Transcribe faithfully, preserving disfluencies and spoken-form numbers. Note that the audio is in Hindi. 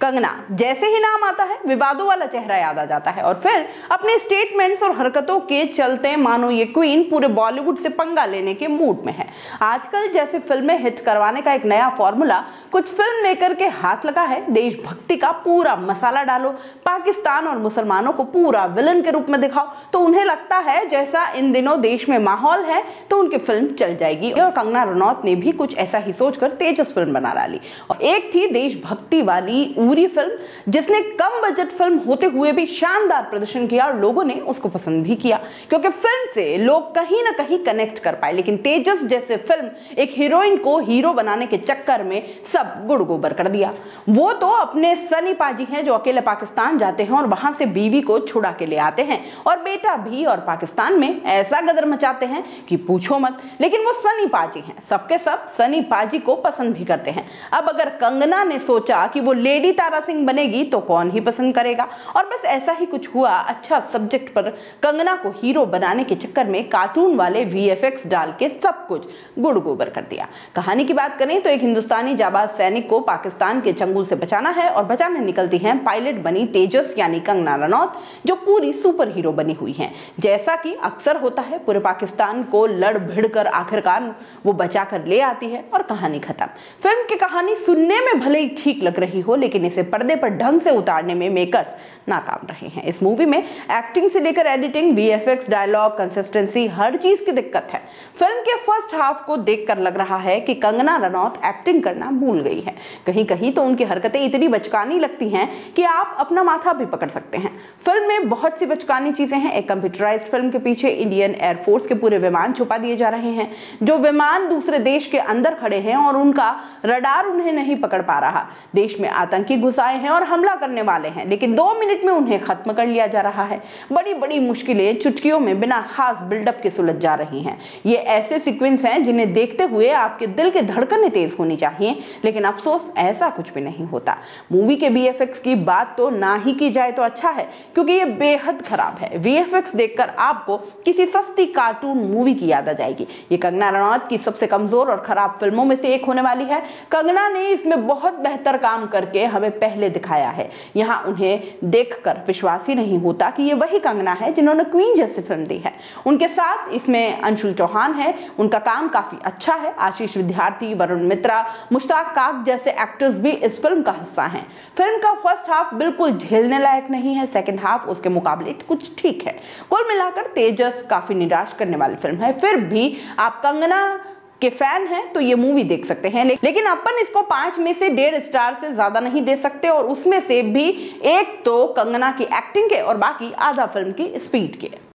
कंगना जैसे ही नाम आता है विवादों वाला चेहरा याद आ जाता है और फिर अपने स्टेटमेंट्स और हरकतों के चलते मानो ये क्वीन पूरे बॉलीवुड से पंगा लेने के मूड में है। आजकल जैसे फिल्में हिट करवाने का एक नया फॉर्मूला कुछ फिल्म मेकर के हाथ लगा है। देशभक्ति का पूरा मसाला डालो, पाकिस्तान और मुसलमानों को पूरा विलन के रूप में दिखाओ, तो उन्हें लगता है जैसा इन दिनों देश में माहौल है तो उनकी फिल्म चल जाएगी। और कंगना रनौत ने भी कुछ ऐसा ही सोचकर तेजस फिल्म बना डाली। और एक थी देशभक्ति वाली उरी फिल्म जिसने कम बजट फिल्म होते हुए भी शानदार प्रदर्शन किया और लोगों ने उसको पसंद भी किया क्योंकि फिल्म से लोग कहीं ना कहीं कनेक्ट कर पाए। लेकिन तेजस जैसे फिल्म एक हीरोइन को हीरो बनाने के चक्कर में सब गुड़ गोबर कर दिया। वो तो अपने सनी पाजी हैं जो अकेले पाकिस्तान जाते हैं और वहां से बीवी को छुड़ा के ले आते हैं और बेटा भी, और पाकिस्तान में ऐसा गदर मचाते हैं कि पूछो मत। लेकिन वो सनी पाजी हैं, सबके सब सनी पाजी को पसंद भी करते हैं। अब अगर कंगना ने सोचा कि वो लेडी तारा सिंह बनेगी तो कौन ही पसंद करेगा, और बस ऐसा ही कुछ हुआ। अच्छा सब्जेक्ट पर कंगना को हीरो बनाने के चक्कर में कार्टून वाले वीएफएक्स डाल के सब कुछ गुड़ गोबर कर दिया। कहानी की बात करें तो एक हिंदुस्तानी जाबाज सैनिक को पाकिस्तान के चंगुल से बचाना है और बचाने निकलती हैं पायलट बनी तेजस यानी कंगना रनौत, जो पूरी सुपर हीरो बनी हुई हैं। जैसा कि अक्सर होता है पूरे पाकिस्तान को लड़ भिड़ कर आखिरकार वो बचा कर ले आती है और कहानी खत्म। फिल्म की कहानी सुनने में भले ही ठीक लग रही हो लेकिन इसे पर्दे पर ढंग से उतारने में मेकर्स नाकाम रहे हैं। इस मूवी में एक्टिंग से लेकर एडिटिंग, वीएफएक्स, डायलॉग, कंसिस्टेंसी, हर चीज की दिक्कत है। फिल्म के फर्स्ट हाफ को देखकर लग रहा है कि कंगना रनौत एक्टिंग करना भूल गई है। कहीं कहीं तो उनकी हरकतें इतनी बचकानी लगती हैं कि आप अपना माथा भी पकड़ सकते हैं। फिल्म में बहुत सी बचकानी चीजें हैं। एक कंप्यूटराइज्ड फिल्म के पीछे इंडियन एयरफोर्स के पूरे विमान छुपा दिए जा रहे हैं, जो विमान दूसरे देश के अंदर खड़े हैं और उनका रडार उन्हें नहीं पकड़ पा रहा। देश में आतंकी घुस आए हैं और हमला करने वाले हैं लेकिन दो मिनट में उन्हें खत्म कर लिया जा रहा है। बड़ी बड़ी मुश्किलें चुटकियों में बिना खास बिल्डअप के सुलझ जा रही हैं। ये ऐसे सीक्वेंस हैं जिन्हें देखते हुए आपके दिल की धड़कनें तेज होनी चाहिए लेकिन अफसोस ऐसा कुछ भी नहीं होता। मूवी के वीएफएक्स की बात तो ना ही की जाए तो अच्छा है क्योंकि ये बेहद खराब है। वीएफएक्स देखकर आपको किसी सस्ती कार्टून मूवी की याद आ जाएगी। ये कंगना रनौत की सबसे कमजोर और खराब फिल्मों में से एक होने वाली है। कंगना ने इसमें बहुत बेहतर काम करके हमें पहले दिखाया है। यहाँ उन्हें देखकर विश्वास ही नहीं होता कि ये वही कंगना है जिन्होंने क्वीन जैसी फिल्म दी है। उनके साथ इसमें अंशुल चौहान है, उनका काम काफी अच्छा है। आशीष विद्यार्थी, वरुण मित्रा, मुश्ताक काक जैसे एक्टर्स भी इस फिल्म का हिस्सा हैं। फिल्म का फर्स्ट हाफ बिल्कुल झेलने लायक नहीं है, सेकेंड हाफ उसके मुकाबले कुछ ठीक है। कुल मिलाकर तेजस काफी निराश करने वाली फिल्म है। फिर भी आप कंगना के फैन हैं तो ये मूवी देख सकते हैं, लेकिन अपन इसको पांच में से डेढ़ स्टार से ज्यादा नहीं दे सकते। और उसमें से भी एक तो कंगना की एक्टिंग के और बाकी आधा फिल्म की स्पीड के।